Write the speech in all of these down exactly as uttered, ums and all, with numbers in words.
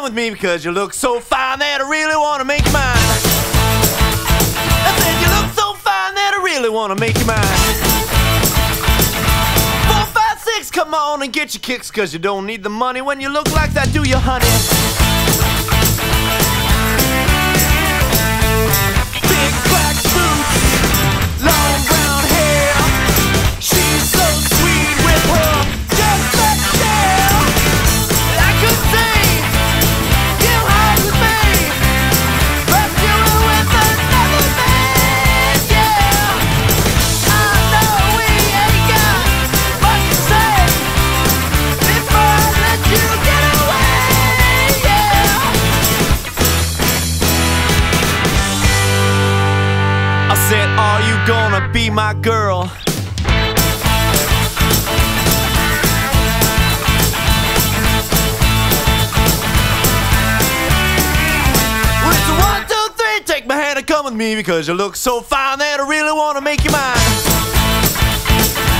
down with me because you look so fine that I really want to make you mine. I said you look so fine that I really want to make you mine. Four, five, six, come on and get your kicks, because you don't need the money when you look like that, do you, honey? Said, are you gonna be my girl? Well, it's a one, two, three, take my hand and come with me, because you look so fine that I really wanna make you mine.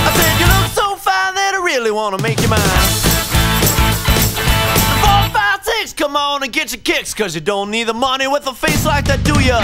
I said you look so fine that I really wanna make you mine. Four, five, six, come on and get your kicks, because you don't need the money with a face like that, do ya?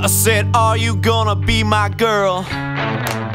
I said, are you gonna be my girl?